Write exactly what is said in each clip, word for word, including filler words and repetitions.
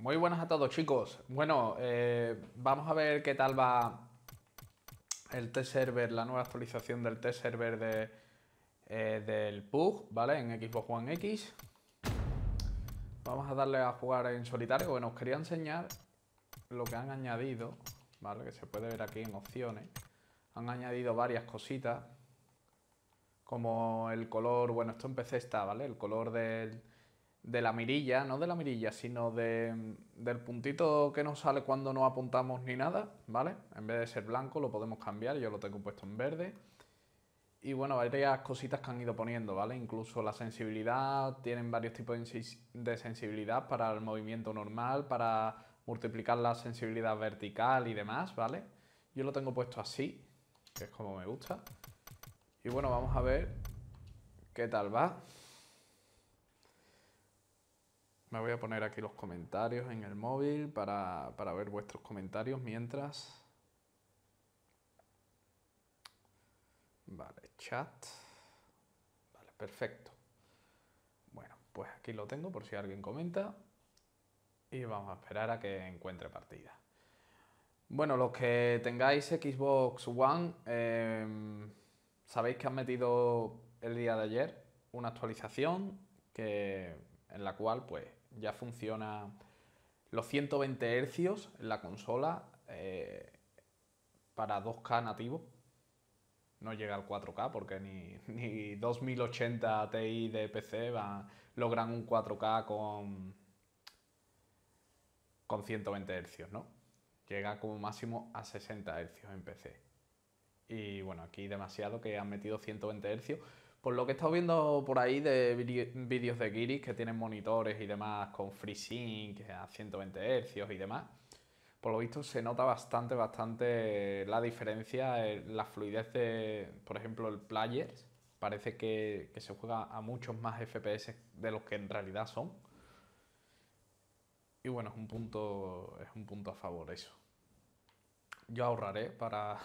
Muy buenas a todos, chicos. Bueno, eh, vamos a ver qué tal va el T-Server, la nueva actualización del T-Server de, eh, del P U B G, ¿vale? En Xbox One X. Vamos a darle a jugar en solitario. Bueno, os quería enseñar lo que han añadido, ¿vale? Que se puede ver aquí en opciones. Han añadido varias cositas, como el color, bueno, esto en P C está, ¿vale? El color del... de la mirilla, no de la mirilla, sino de, del puntito que nos sale cuando no apuntamos ni nada, ¿vale? En vez de ser blanco lo podemos cambiar, yo lo tengo puesto en verde. Y bueno, varias cositas que han ido poniendo, ¿vale? Incluso la sensibilidad, tienen varios tipos de sensibilidad para el movimiento normal, para multiplicar la sensibilidad vertical y demás, ¿vale? Yo lo tengo puesto así, que es como me gusta. Y bueno, vamos a ver qué tal va. Me voy a poner aquí los comentarios en el móvil para, para ver vuestros comentarios mientras. Vale, chat. Vale, perfecto. Bueno, pues aquí lo tengo por si alguien comenta. Y vamos a esperar a que encuentre partida. Bueno, los que tengáis Xbox One, eh, sabéis que han metido el día de ayer una actualización que, en la cual, pues, ya funciona los ciento veinte hercios en la consola eh, para dos K nativo. No llega al cuatro K porque ni, ni dos mil ochenta Ti de P C va, logran un cuatro K con, con ciento veinte hercios, ¿no? Llega como máximo a sesenta hercios en P C. Y bueno, aquí demasiado que han metido ciento veinte hercios. Por lo que he estado viendo por ahí de vídeos de guiris que tienen monitores y demás con FreeSync a ciento veinte hercios y demás, por lo visto se nota bastante, bastante la diferencia, la fluidez de, por ejemplo, el Players. Parece que, que se juega a muchos más F P S de los que en realidad son. Y bueno, es un punto, es un punto a favor eso. Yo ahorraré para,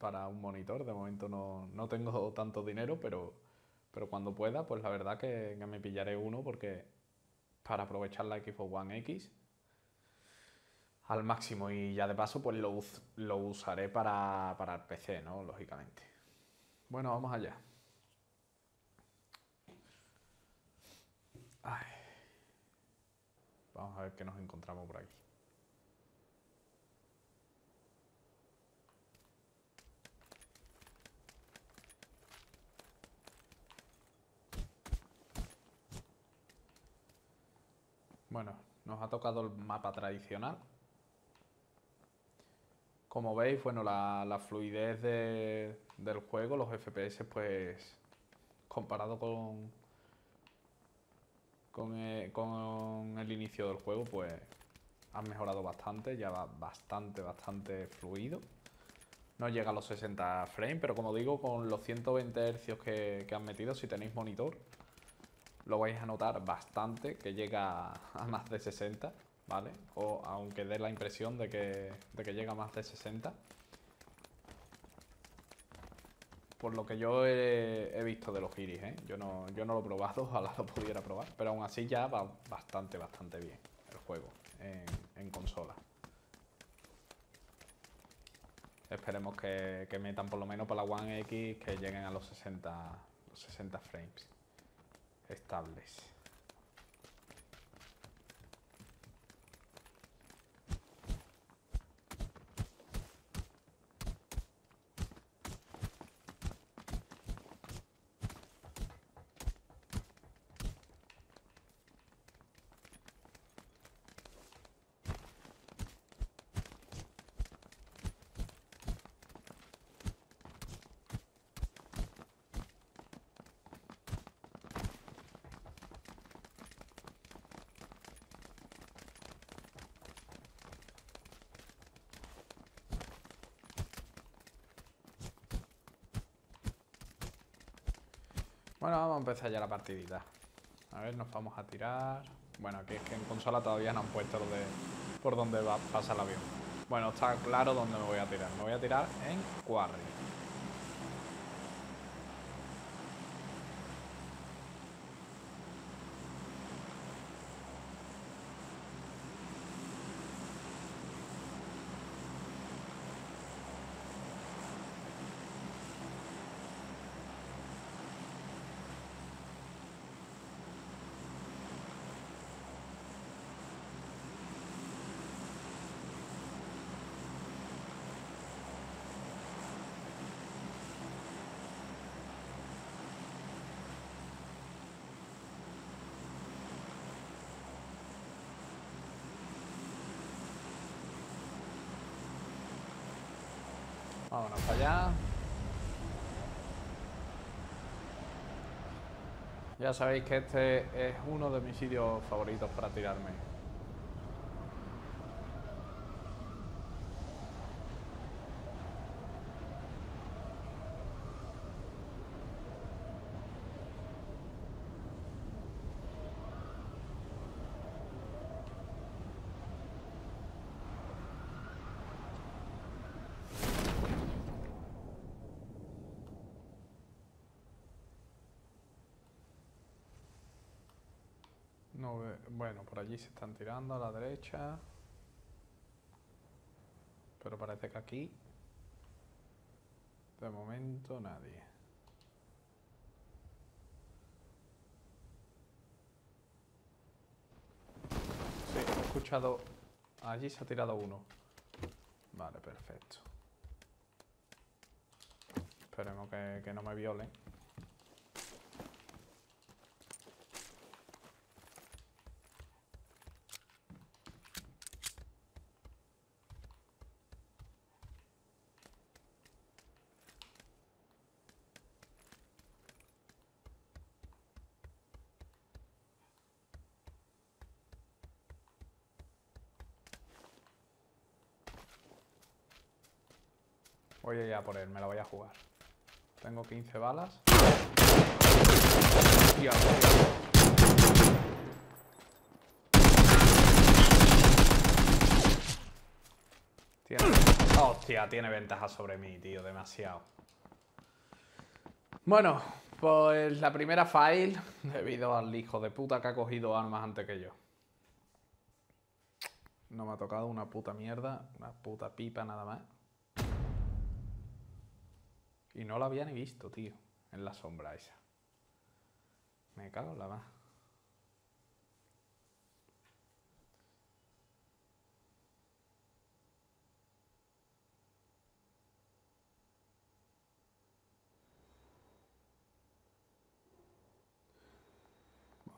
para un monitor, de momento no, no tengo tanto dinero, pero... pero cuando pueda, pues la verdad que, que me pillaré uno porque para aprovechar la Xbox One X al máximo. Y ya de paso, pues lo, lo usaré para, para el P C, ¿no? Lógicamente. Bueno, vamos allá. Ay. Vamos a ver qué nos encontramos por aquí. Bueno, nos ha tocado el mapa tradicional. Como veis, bueno, la, la fluidez de, del juego, los F P S, pues, comparado con, con, eh, con el inicio del juego, pues, han mejorado bastante, ya va bastante, bastante fluido. No llega a los sesenta frames, pero como digo, con los ciento veinte hercios que, que han metido, si tenéis monitor, lo vais a notar bastante, que llega a más de sesenta, ¿vale? O aunque dé la impresión de que, de que llega a más de sesenta. Por lo que yo he, he visto de los iris, ¿eh? Yo no, yo no lo he probado, ojalá lo pudiera probar. Pero aún así ya va bastante, bastante bien el juego en, en consola. Esperemos que, que metan por lo menos para la One X que lleguen a los sesenta, los sesenta frames. Estables. Bueno, vamos a empezar ya la partidita. A ver, nos vamos a tirar. Bueno, aquí es que en consola todavía no han puesto lo de por dónde va, pasa el avión. Bueno, está claro dónde me voy a tirar. Me voy a tirar en Quarry. Vámonos para allá. Ya sabéis que este es uno de mis sitios favoritos para tirarme. No, bueno, por allí se están tirando a la derecha. Pero parece que aquí, de momento, nadie. Sí, he escuchado... Allí se ha tirado uno. Vale, perfecto. Esperemos que, que no me violen. Voy a ir a por él, me la voy a jugar. Tengo quince balas. Dios, Dios. Tiene... Hostia, tiene ventaja sobre mí, tío, demasiado. Bueno, pues la primera fail debido al hijo de puta que ha cogido armas antes que yo. No me ha tocado una puta mierda, una puta pipa nada más. Y no la había ni visto, tío, en la sombra esa. Me cago en la más.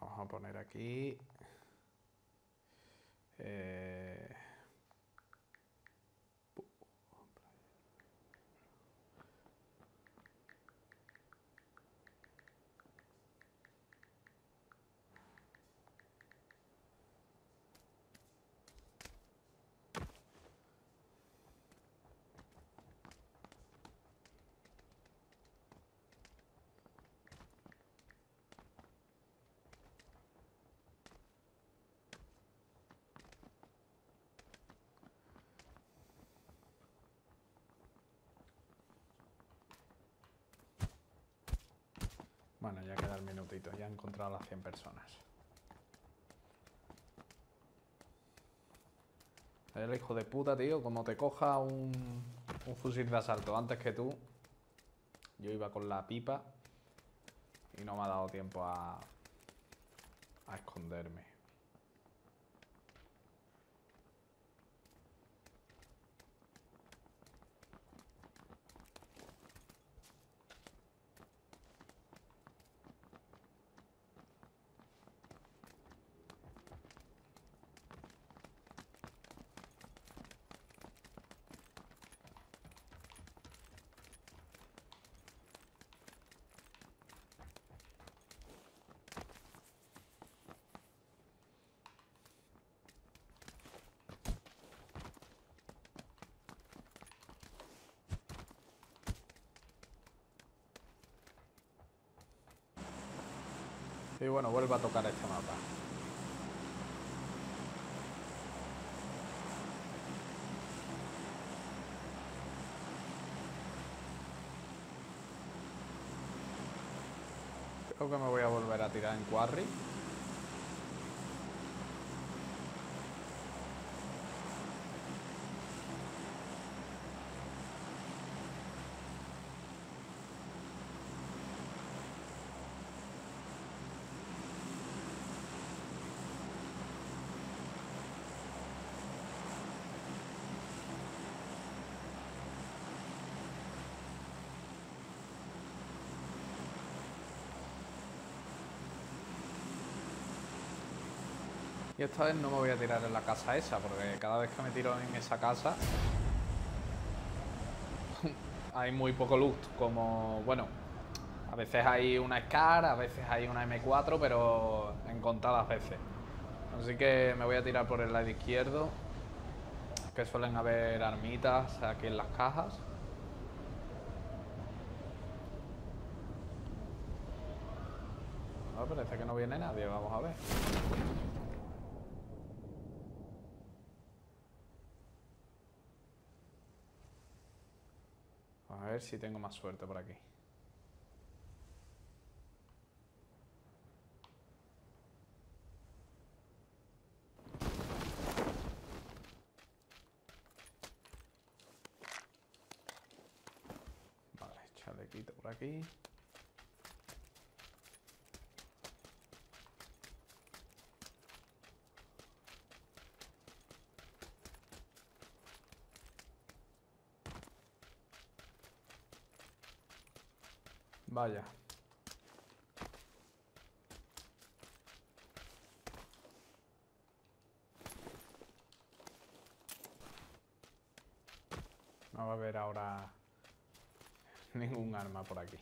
Vamos a poner aquí... Eh... Bueno, ya queda el minutito, ya he encontrado a las cien personas. El hijo de puta, tío, como te coja un, un fusil de asalto antes que tú. Yo iba con la pipa y no me ha dado tiempo a, a esconderme. Y bueno, vuelvo a tocar este mapa. Creo que me voy a volver a tirar en Quarry. Y esta vez no me voy a tirar en la casa esa, porque cada vez que me tiro en esa casa hay muy poco loot, como, bueno, a veces hay una SCAR, a veces hay una eme cuatro, pero en contadas veces. Así que me voy a tirar por el lado izquierdo, que suelen haber armitas aquí en las cajas. No, parece que no viene nadie, vamos a ver. A ver si tengo más suerte por aquí. Vale, chalequito por aquí. Vaya. No va a haber ahora ningún arma por aquí.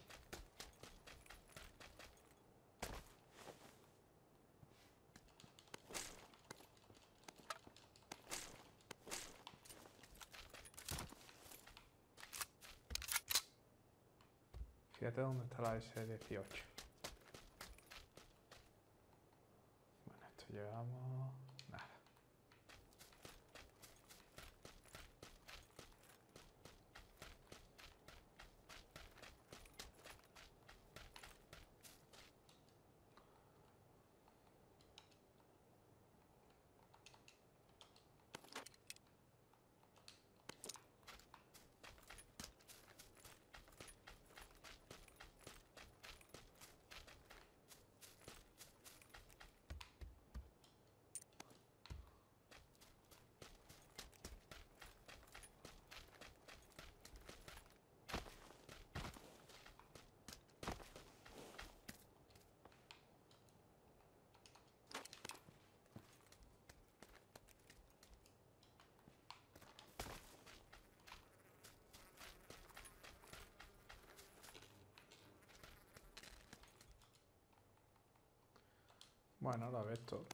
Fíjate dónde está la ese dieciocho. Bueno, esto llegamos... Nada. Bueno, ahora ves todo.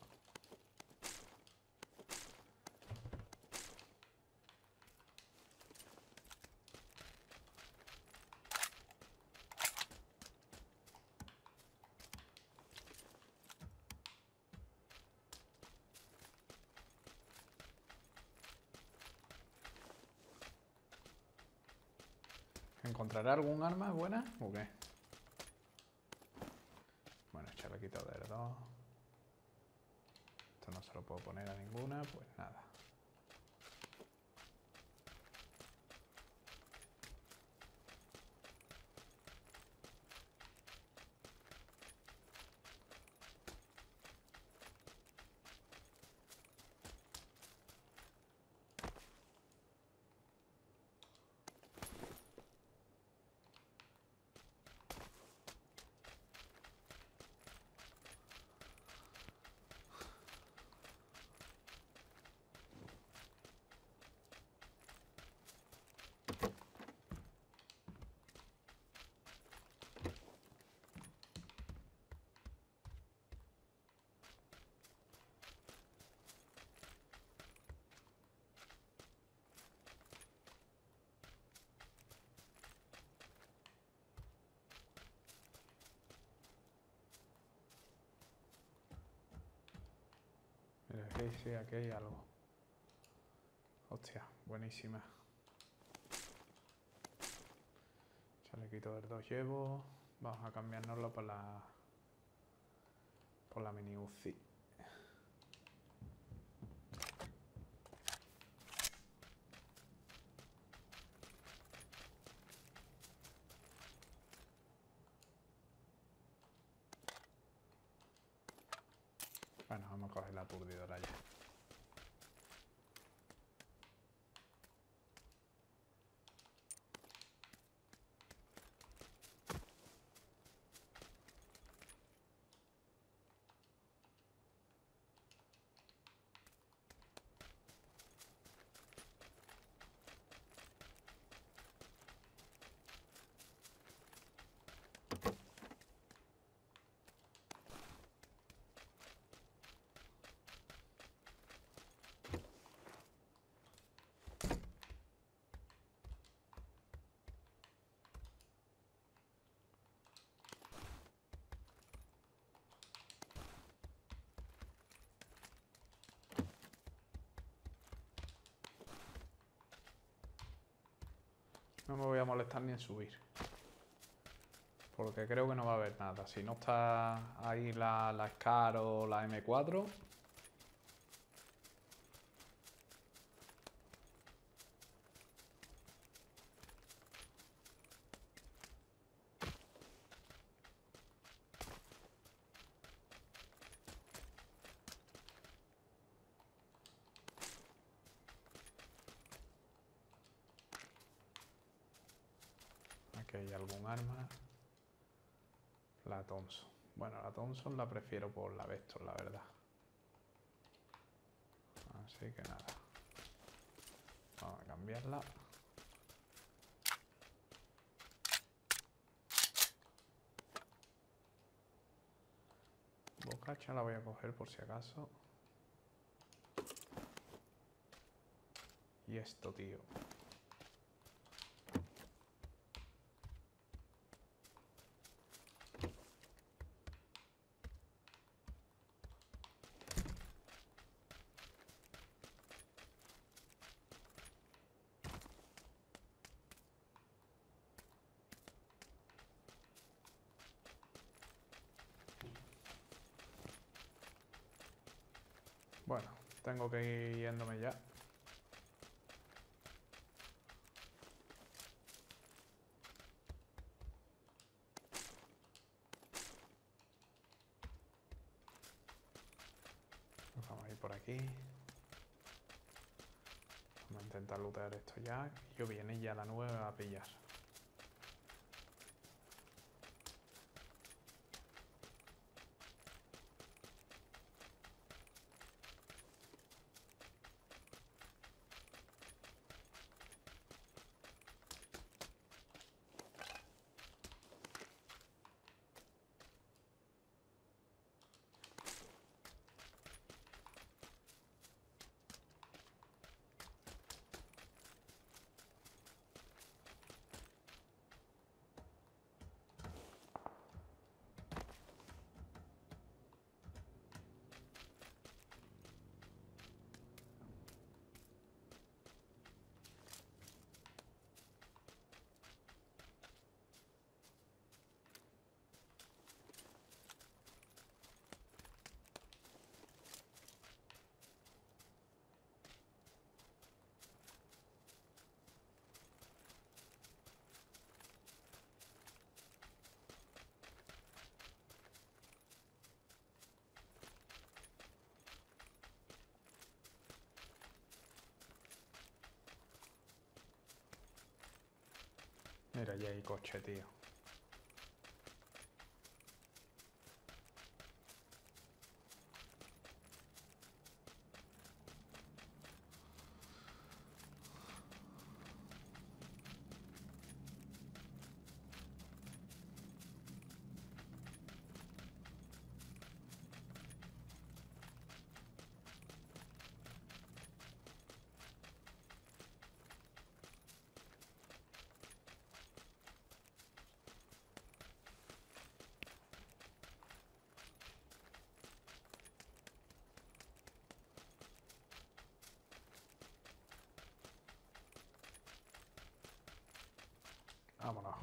¿Encontrará algún arma buena o qué? Bueno, chalequito de verdad. No se lo puedo poner a ninguna, pues nada. Aquí sí, aquí hay algo. Hostia, buenísima. Chalequito del dos llevo. Vamos a cambiárnoslo por la... por la mini Uzi. Bueno, vamos a coger la aturdidora ya. No me voy a molestar ni en subir, porque creo que no va a haber nada. Si no está ahí la, la SCAR o la eme cuatro... Hay algún arma. La Thompson. Bueno, la Thompson la prefiero por la Vector, la verdad. Así que nada. Vamos a cambiarla. Bocacha la voy a coger por si acaso. Y esto, tío. Bueno, tengo que ir yéndome ya. Nos vamos a ir por aquí. Vamos a intentar lootear esto ya. Yo viene ya la nube a pillar. Mira, ya hay coche, tío. Vámonos.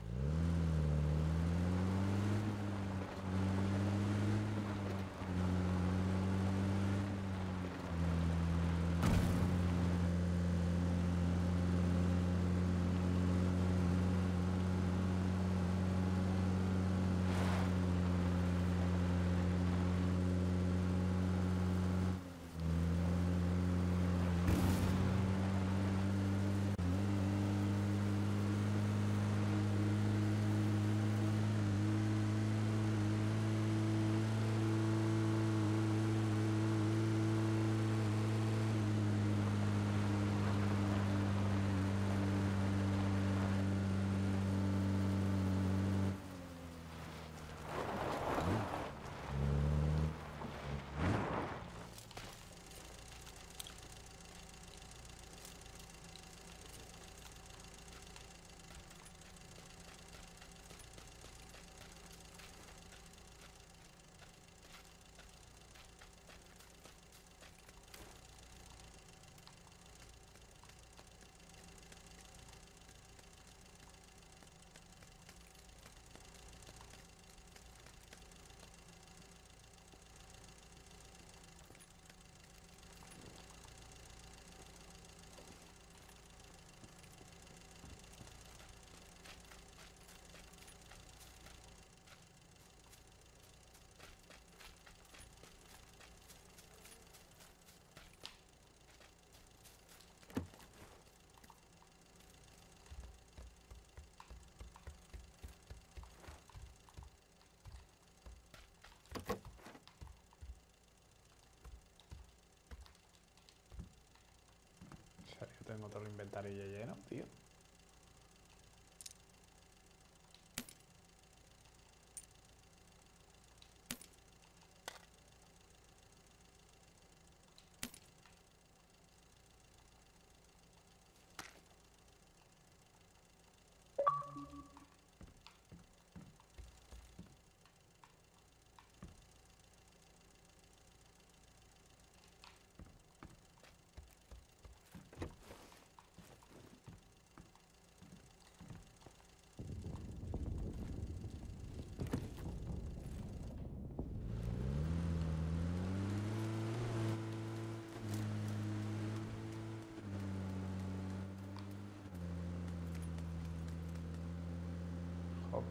tengo todo el inventario ya lleno, tío.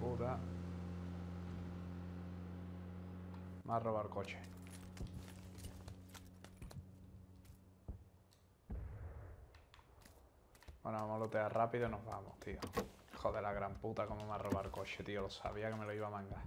Puta. Me ha robado el coche. Bueno, vamos a lootear rápido y nos vamos, tío. Joder, la gran puta, cómo me ha robado el coche, tío. Lo sabía que me lo iba a mangar.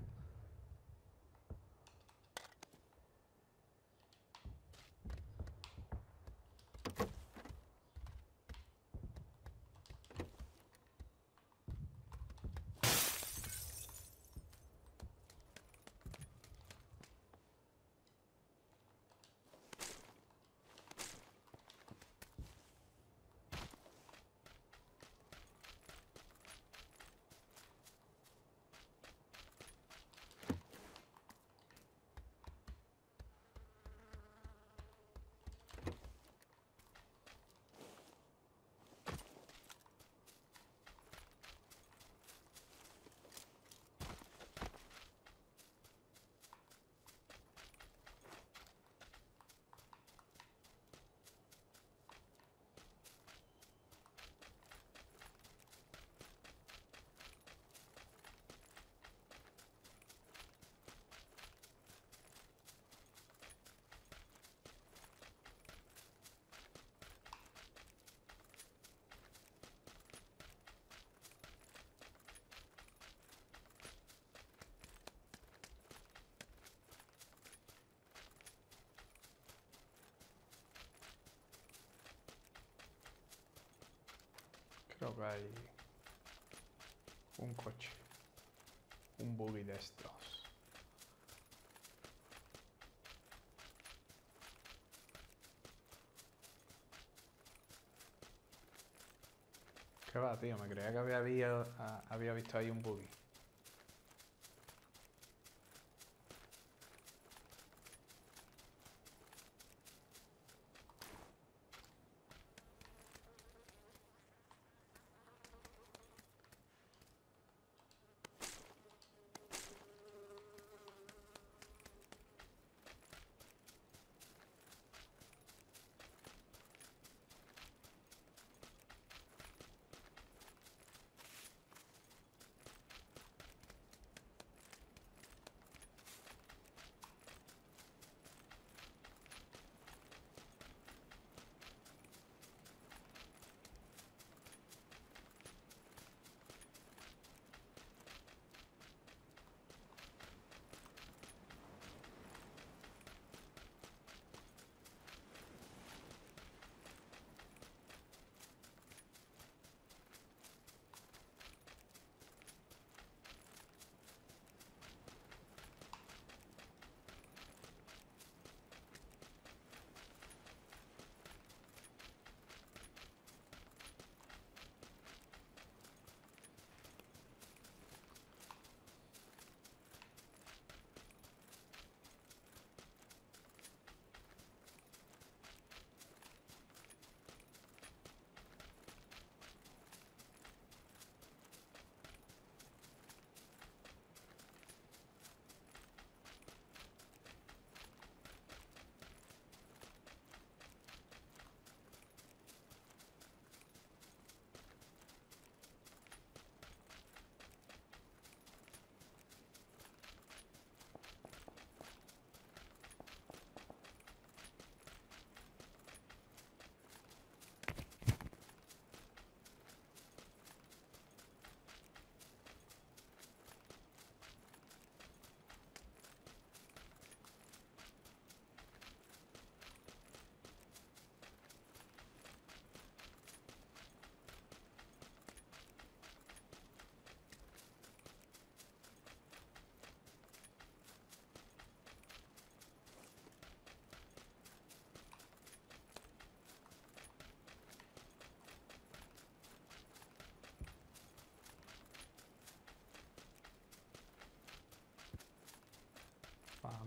Creo que hay un coche, un buggy de estos. ¿Qué va, tío? Me creía que había, había visto ahí un buggy.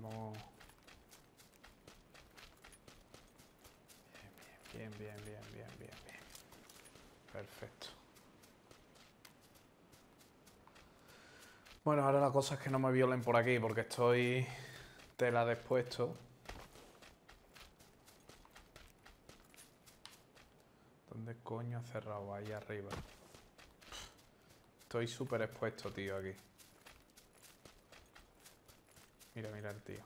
Vamos. Bien, bien, bien, bien, bien, bien, bien. Perfecto. Bueno, ahora la cosa es que no me violen por aquí porque estoy tela despuesto. ¿Dónde coño ha cerrado? Ahí arriba. Estoy súper expuesto, tío, aquí. Mira, mira el tío.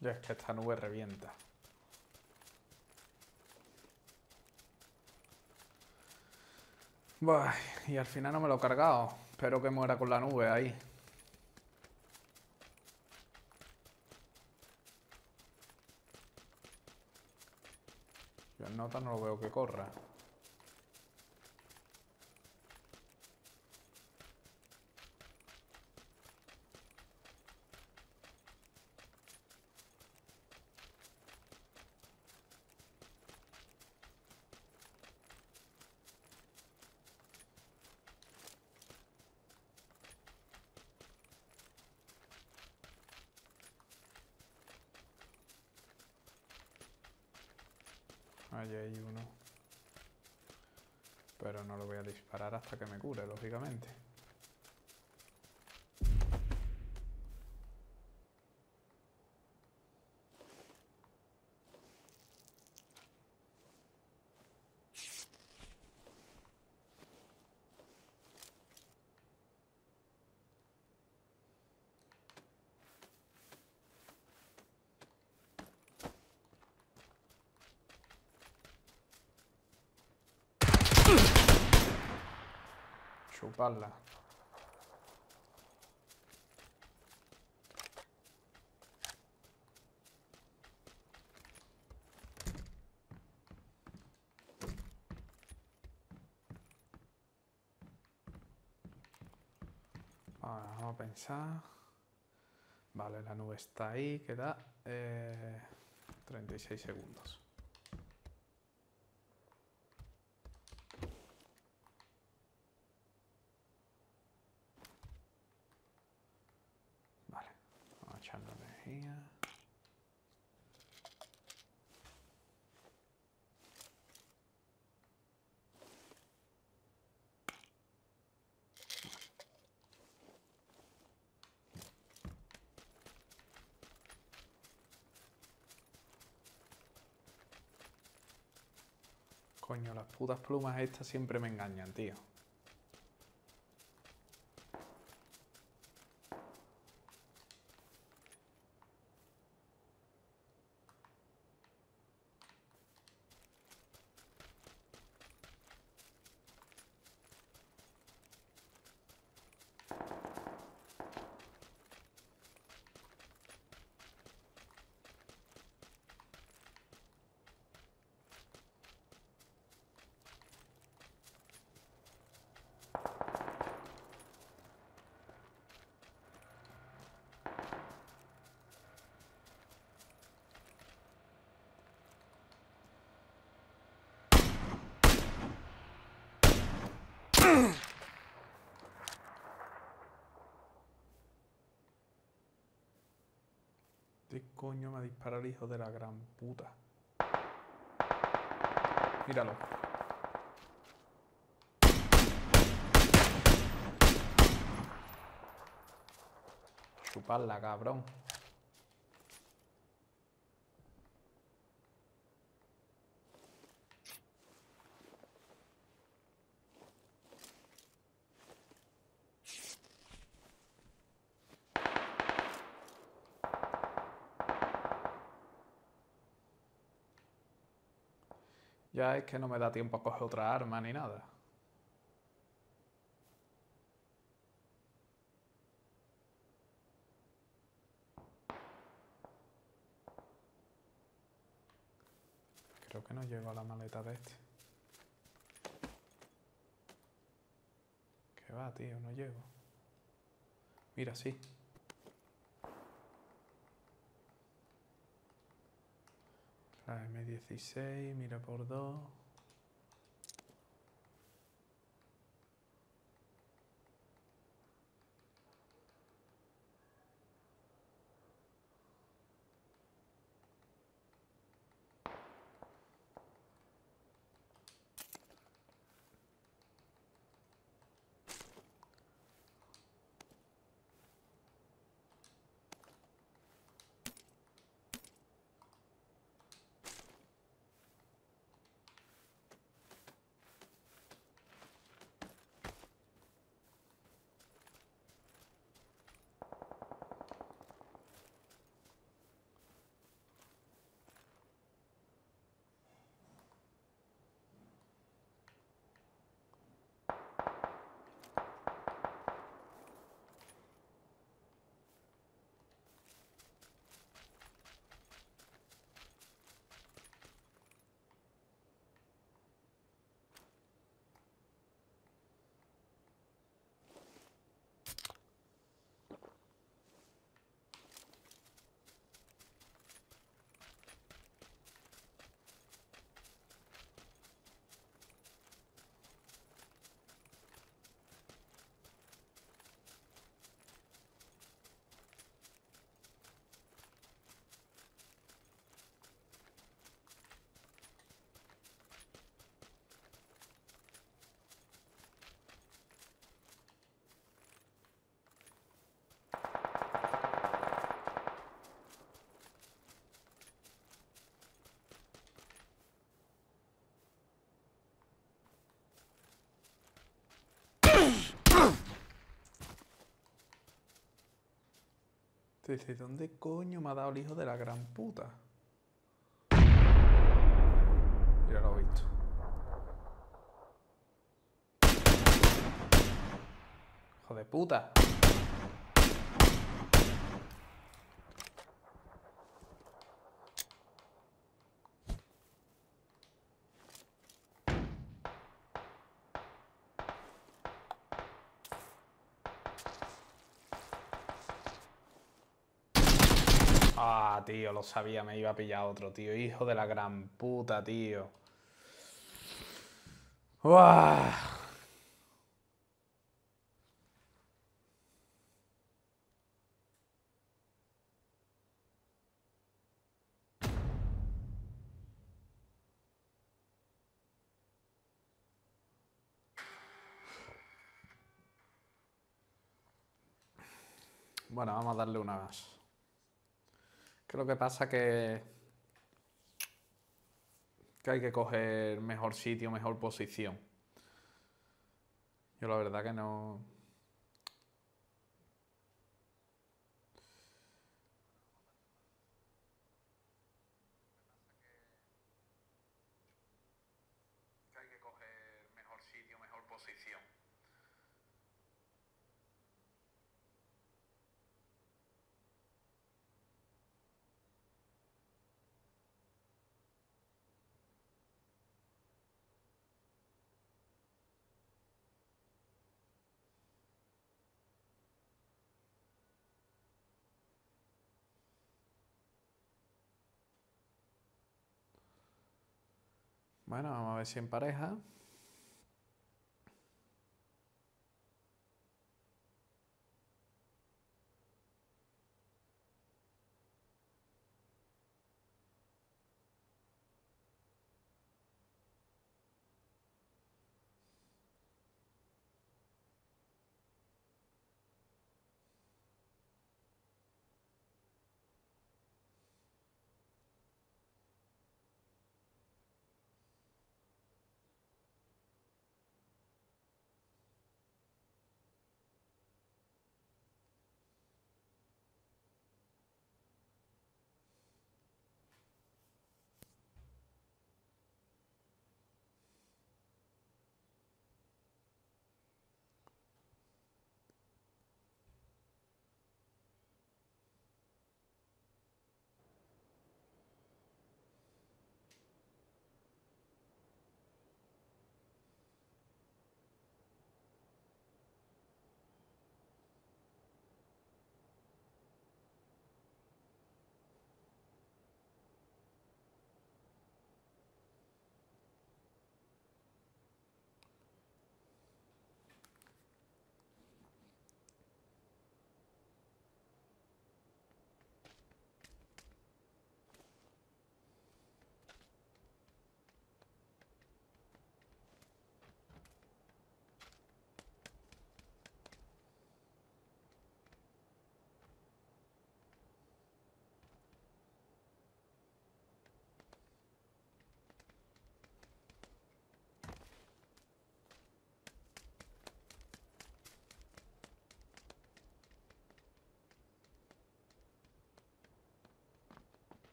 Ya es que esta nube revienta. Bah, y al final no me lo he cargado. Espero que muera con la nube ahí. Yo en nota no lo veo que corra. Allí hay uno, pero no lo voy a disparar hasta que me cure, lógicamente. palda. Vale, vamos a pensar. Vale, la nube está ahí, queda eh, treinta y seis segundos. Vale, vamos echando energía. Coño, las putas plumas estas siempre me engañan, tío. ¿Qué coño me ha disparado el hijo de la gran puta? Míralo. Chuparla, cabrón. Ya es que no me da tiempo a coger otra arma ni nada. Creo que no llego a la maleta de este. ¿Qué va, tío? No llego. Mira, sí. La M dieciséis, mira por dos. Te dice, ¿dónde coño me ha dado el hijo de la gran puta? Mira, lo he visto. de puta. Ah, tío, lo sabía, me iba a pillar otro, tío. Hijo de la gran puta, tío. Uah. Bueno, vamos a darle una más. Creo que pasa que, que hay que coger mejor sitio, mejor posición. Yo la verdad que no... Que hay que coger mejor sitio, mejor posición. Bueno, vamos a ver si en pareja.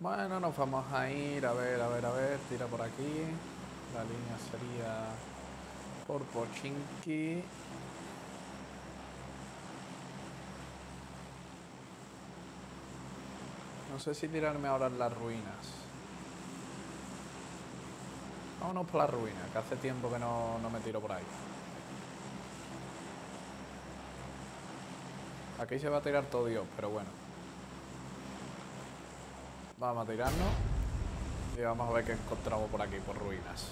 Bueno, nos vamos a ir, a ver, a ver, a ver, tira por aquí. La línea sería por Pochinki. No sé si tirarme ahora en las ruinas. Vámonos por las ruinas, que hace tiempo que no, no me tiro por ahí. Aquí se va a tirar todo Dios, pero bueno. Vamos a tirarnos. Y vamos a ver qué encontramos por aquí, por ruinas.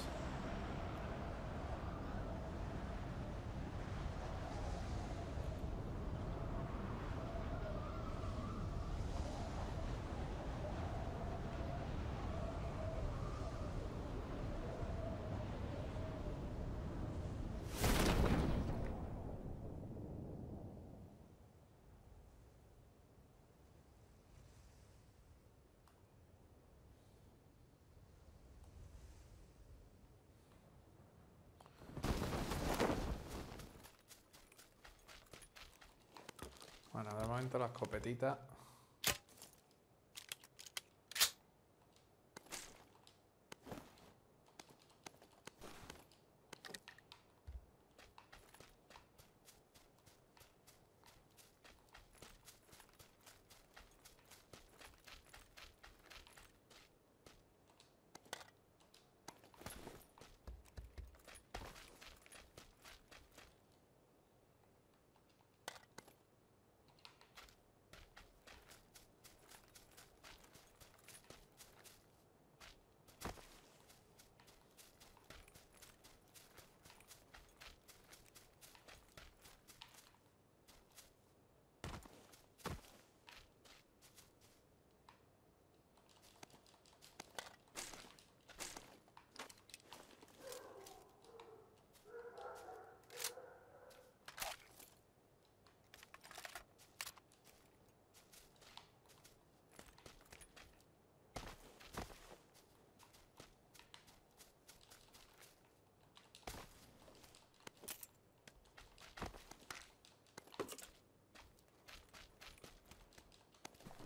Bueno, de momento la escopetita.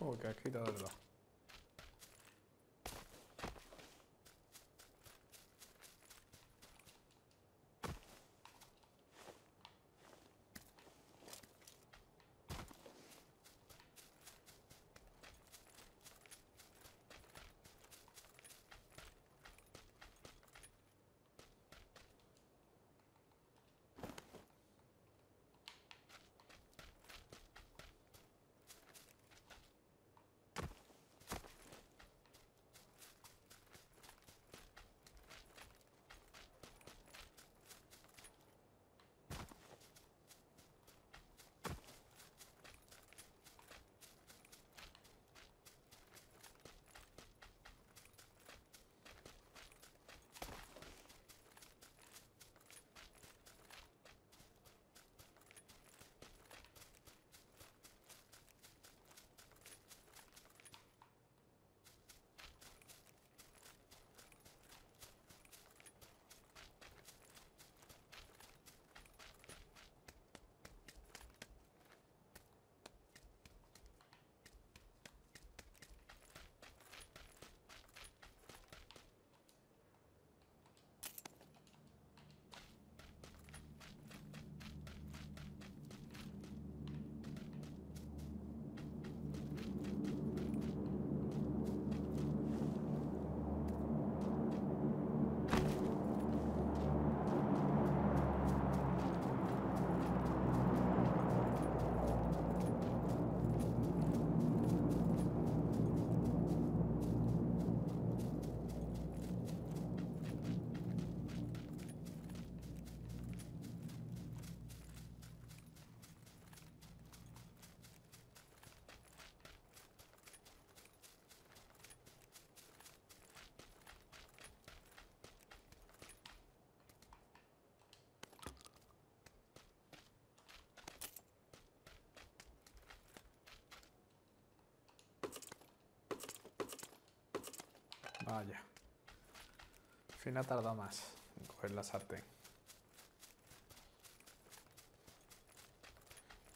Uy, que aquí de verdad. Vaya. Al fin ha tardado más en coger la sartén.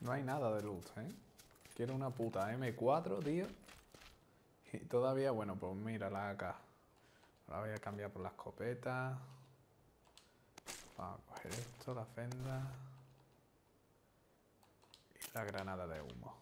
No hay nada de loot, ¿eh? Quiero una puta M cuatro, tío. Y todavía, bueno, pues mira la A K. Ahora voy a cambiar por la escopeta. Vamos a coger esto, la fenda. Y la granada de humo.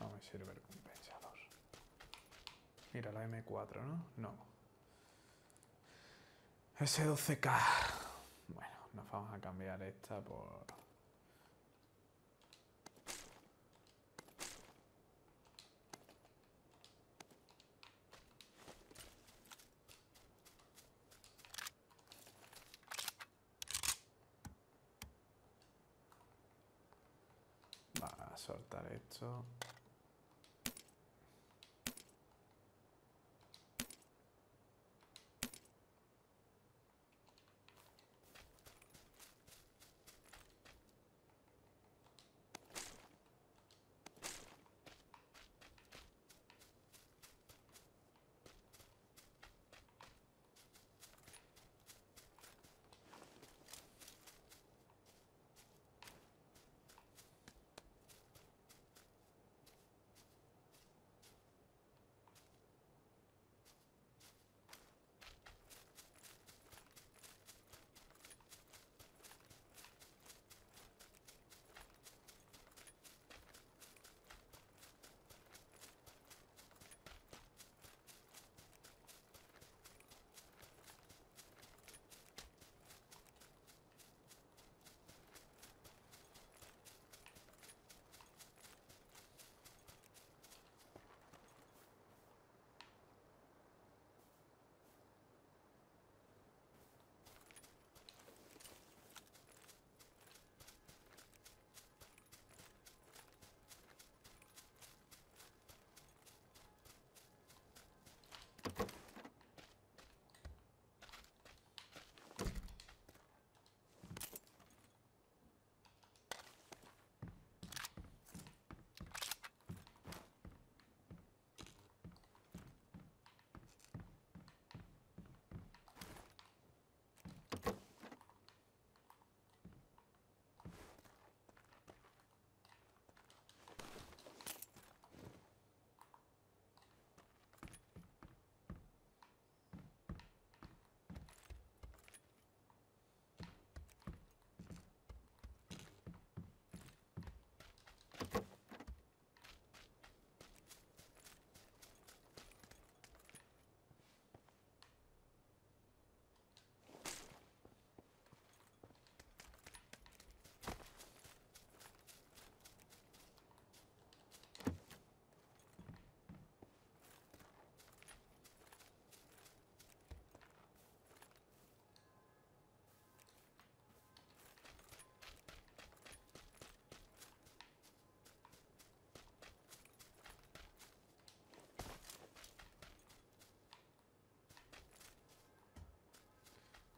No me sirve el compensador. Mira la M cuatro, ¿no? No. ese doce K. Bueno, nos vamos a cambiar esta por... Va a soltar esto.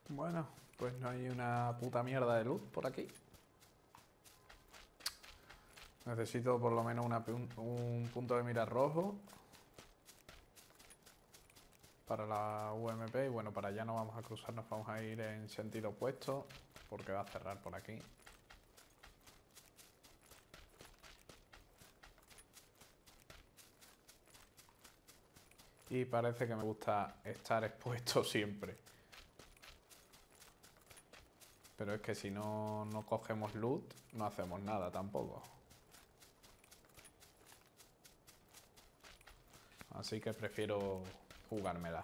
Bueno, pues no hay una puta mierda de luz por aquí. Necesito por lo menos una, un, un punto de mira rojo para la U M P. Y bueno, para allá no vamos a cruzar, nos vamos a ir en sentido opuesto porque va a cerrar por aquí. Y parece que me gusta estar expuesto siempre. Pero es que si no, no cogemos loot, no hacemos nada tampoco. Así que prefiero jugármela.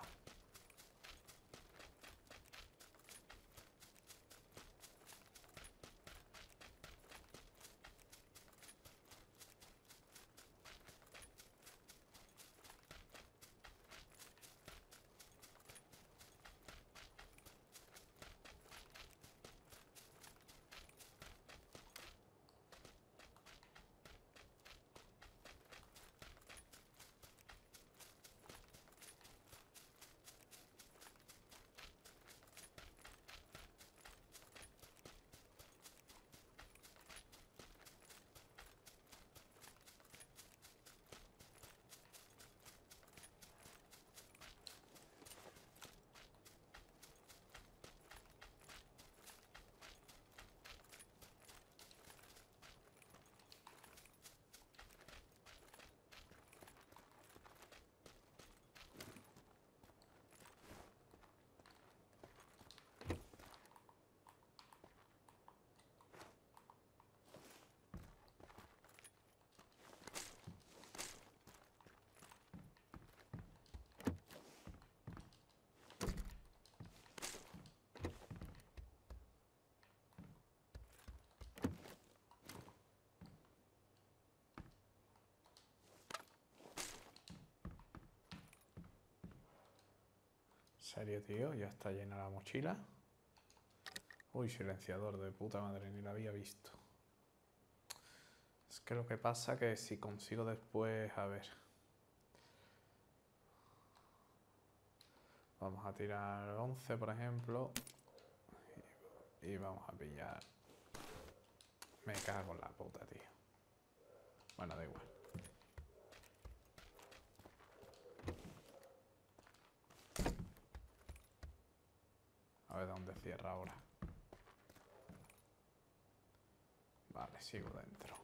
serio, tío, ya está llena la mochila. Uy, silenciador de puta madre, ni lo había visto. Es que lo que pasa que si consigo después... A ver... Vamos a tirar once, por ejemplo. Y vamos a pillar... Me cago en la puta, tío. Bueno, da igual. A ver dónde cierra ahora. Vale, sigo dentro.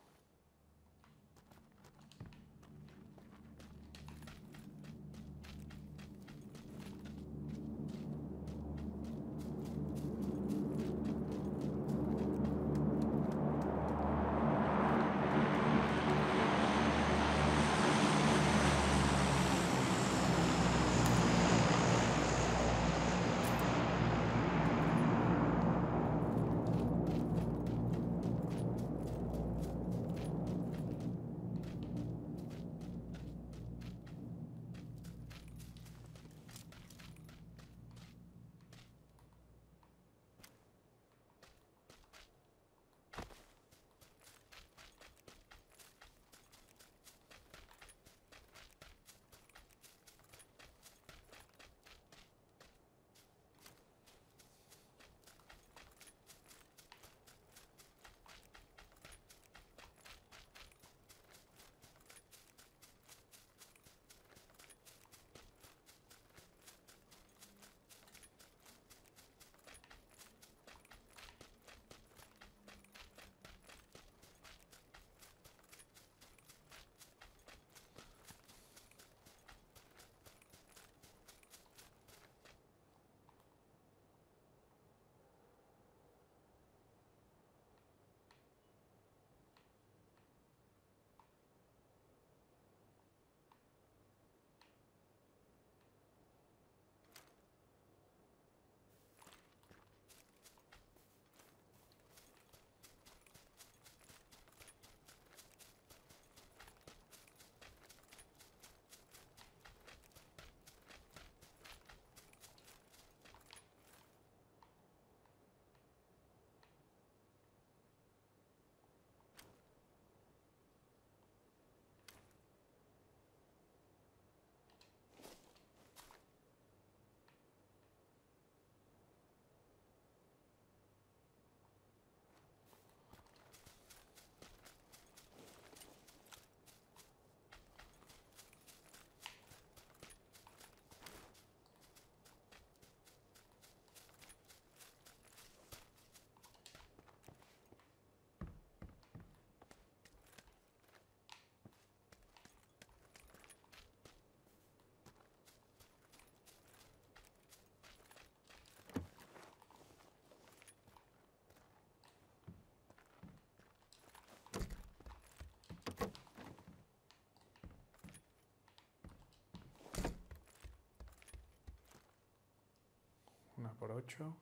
Una por ocho.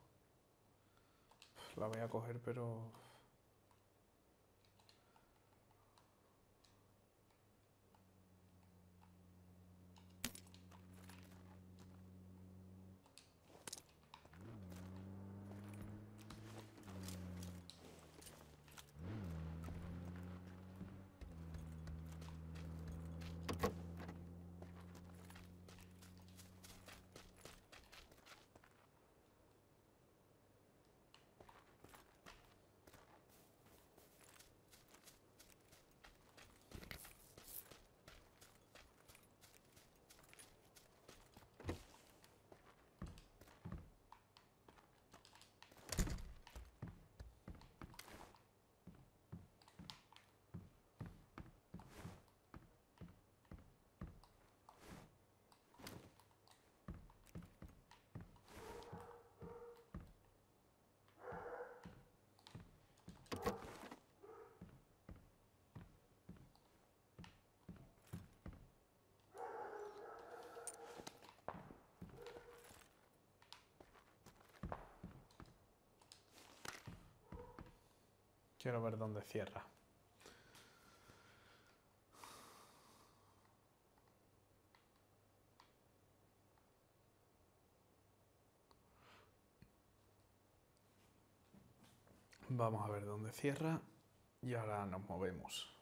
La voy a coger, pero... Quiero ver dónde cierra. Vamos a ver dónde cierra y ahora nos movemos.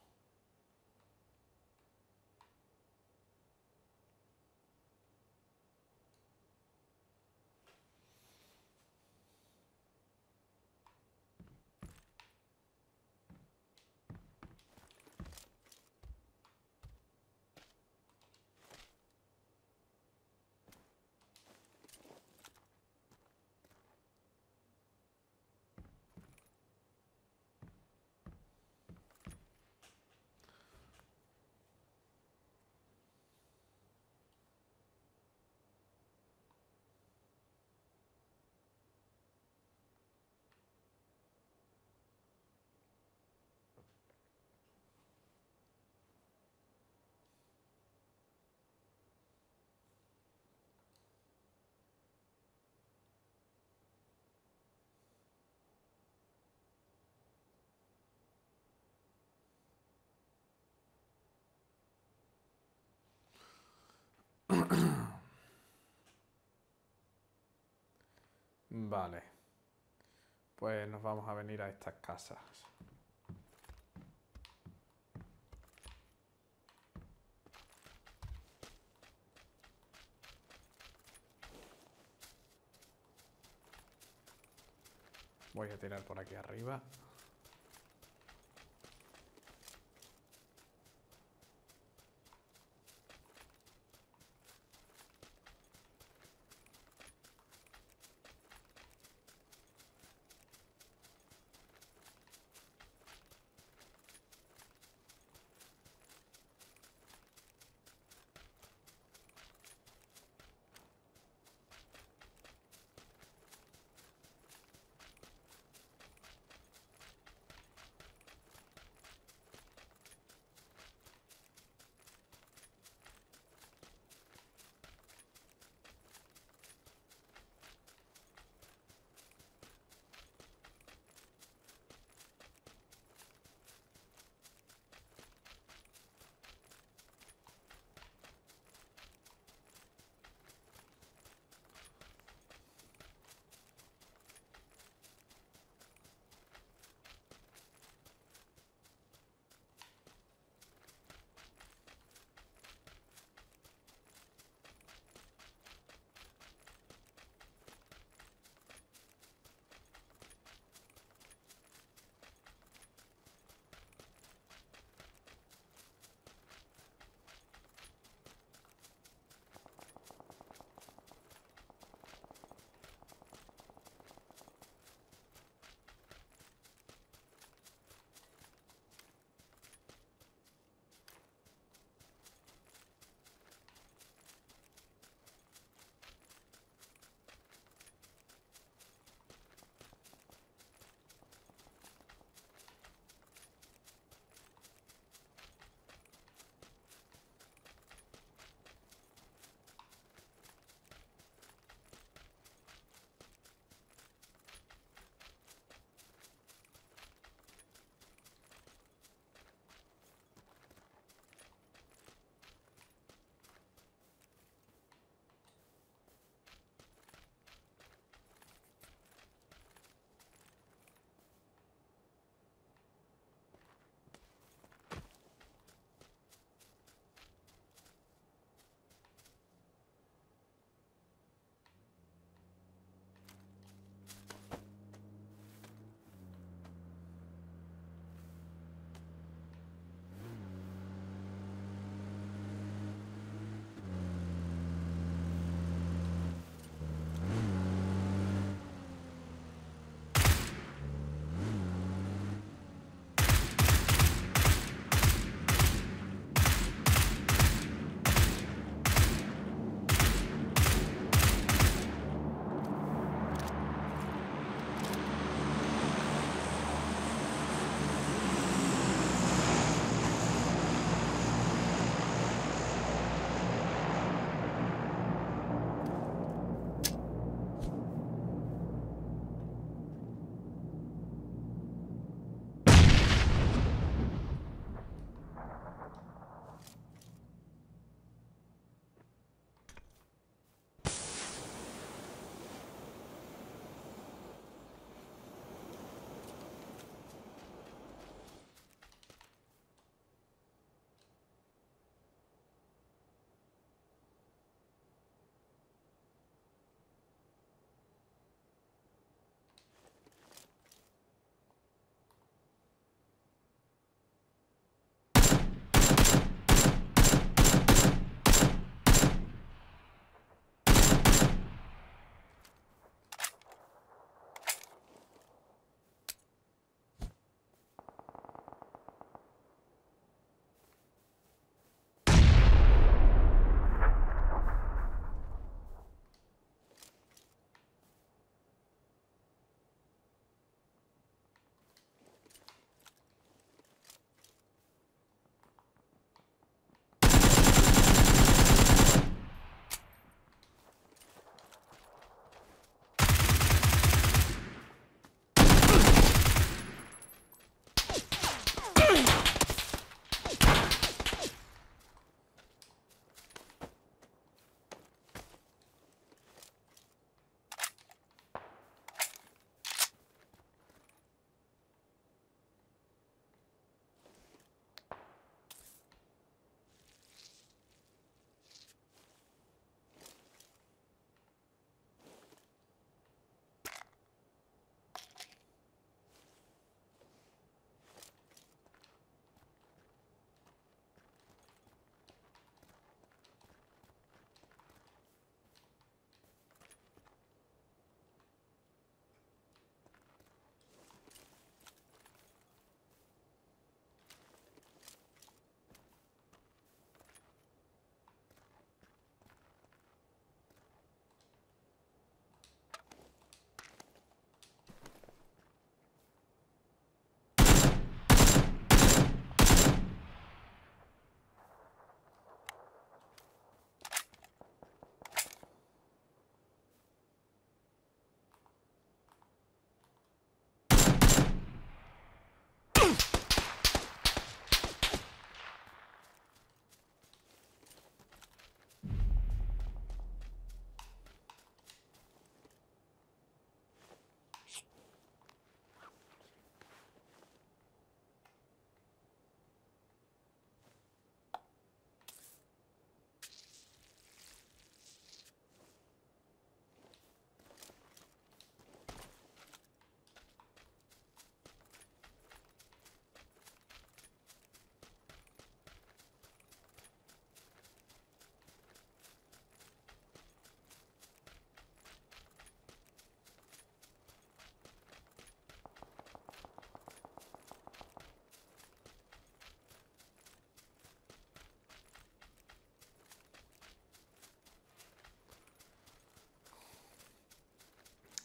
Vale, pues nos vamos a venir a estas casas. Voy a tirar por aquí arriba.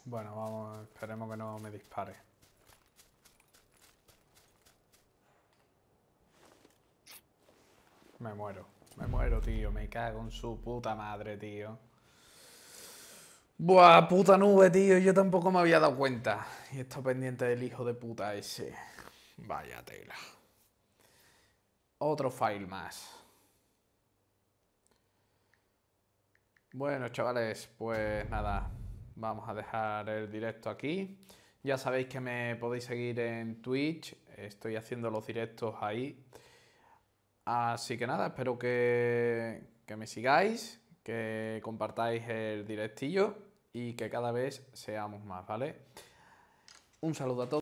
Bueno, vamos, esperemos que no me dispare. Me muero, me muero, tío. Me cago en su puta madre, tío. Buah, puta nube, tío. Yo tampoco me había dado cuenta. Y esto pendiente del hijo de puta ese. Vaya tela. Otro file más. Bueno, chavales, pues nada. Vamos a dejar el directo aquí. Ya sabéis que me podéis seguir en Twitch. Estoy haciendo los directos ahí. Así que nada, espero que, que me sigáis, que compartáis el directillo y que cada vez seamos más, ¿vale? Un saludo a todos.